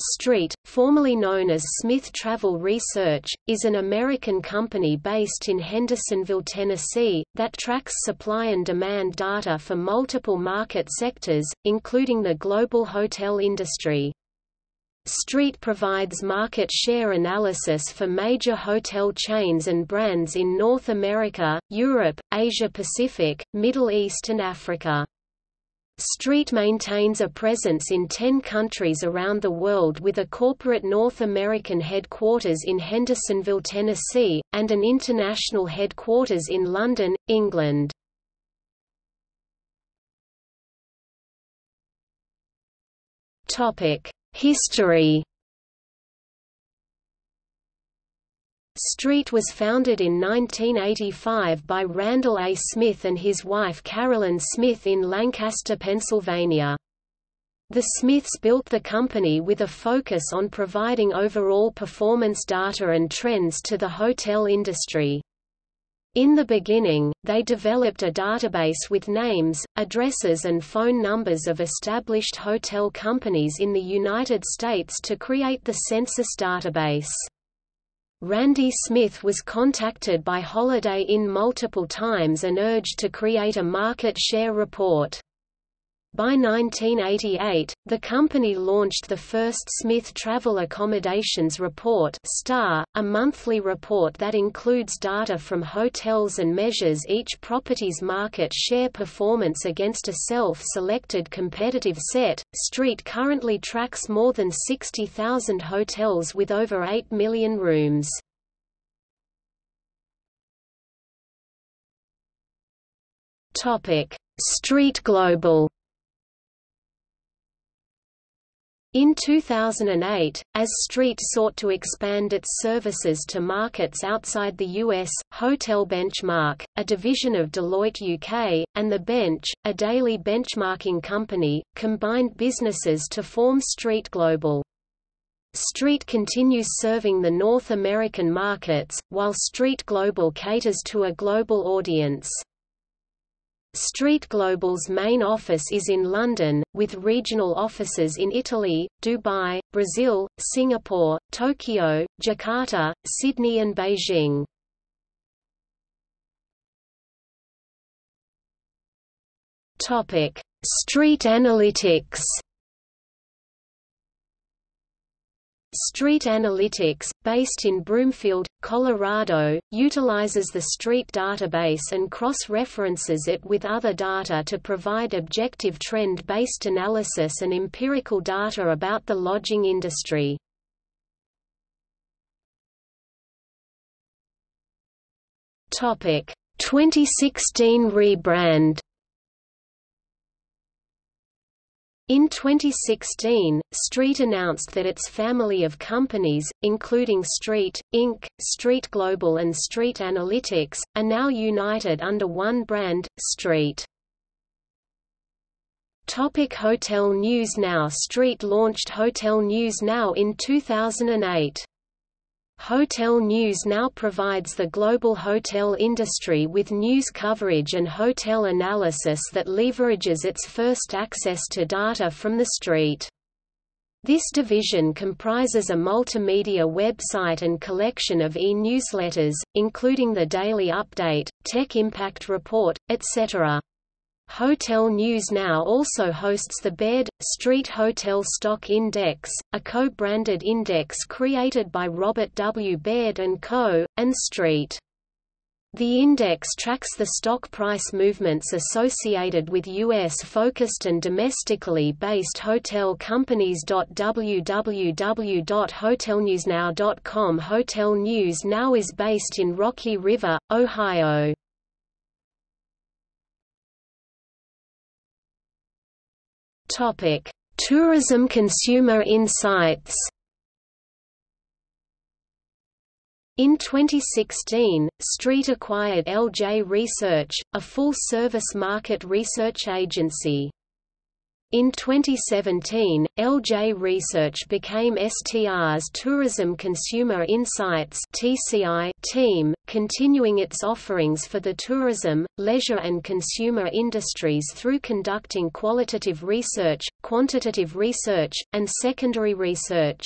Street, formerly known as Smith Travel Research, is an American company based in Hendersonville, Tennessee, that tracks supply and demand data for multiple market sectors, including the global hotel industry. Street provides market share analysis for major hotel chains and brands in North America, Europe, Asia Pacific, Middle East and Africa. Street maintains a presence in 10 countries around the world with a corporate North American headquarters in Hendersonville, Tennessee, and an international headquarters in London, England. History. Street was founded in 1985 by Randall A. Smith and his wife Carolyn Smith in Lancaster, Pennsylvania. The Smiths built the company with a focus on providing overall performance data and trends to the hotel industry. In the beginning, they developed a database with names, addresses and phone numbers of established hotel companies in the United States to create the census database. Randy Smith was contacted by Holiday Inn multiple times and urged to create a market share report. By 1988, the company launched the first Smith Travel Accommodations Report (STAR), a monthly report that includes data from hotels and measures each property's market share performance against a self-selected competitive set. Street currently tracks more than 60,000 hotels with over 8 million rooms. Topic: STR Global. In 2008, as Street sought to expand its services to markets outside the U.S., Hotel Benchmark, a division of Deloitte UK, and The Bench, a daily benchmarking company, combined businesses to form Street Global. Street continues serving the North American markets, while Street Global caters to a global audience. Street Global's main office is in London, with regional offices in Italy, Dubai, Brazil, Singapore, Tokyo, Jakarta, Sydney and Beijing. Street Analytics. Street Analytics, based in Broomfield, Colorado, utilizes the Street database and cross-references it with other data to provide objective trend-based analysis and empirical data about the lodging industry. Topic: 2016 rebrand. In 2016, Street announced that its family of companies, including Street, Inc., Street Global and Street Analytics, are now united under one brand, Street. Hotel News Now. Street launched Hotel News Now in 2008. Hotel News Now provides the global hotel industry with news coverage and hotel analysis that leverages its first access to data from the street. This division comprises a multimedia website and collection of e-newsletters, including the Daily Update, Tech Impact Report, etc. Hotel News Now also hosts the Baird Street Hotel Stock Index, a co-branded index created by Robert W. Baird & Co., and Street. The index tracks the stock price movements associated with U.S.-focused and domestically based hotel companies. www.hotelnewsnow.com. Hotel News Now is based in Rocky River, Ohio. Tourism Consumer Insights. In 2016, Street acquired LJ Research, a full-service market research agency. In 2017, LJ Research became STR's Tourism Consumer Insights (TCI) team, continuing its offerings for the tourism, leisure and consumer industries through conducting qualitative research, quantitative research, and secondary research.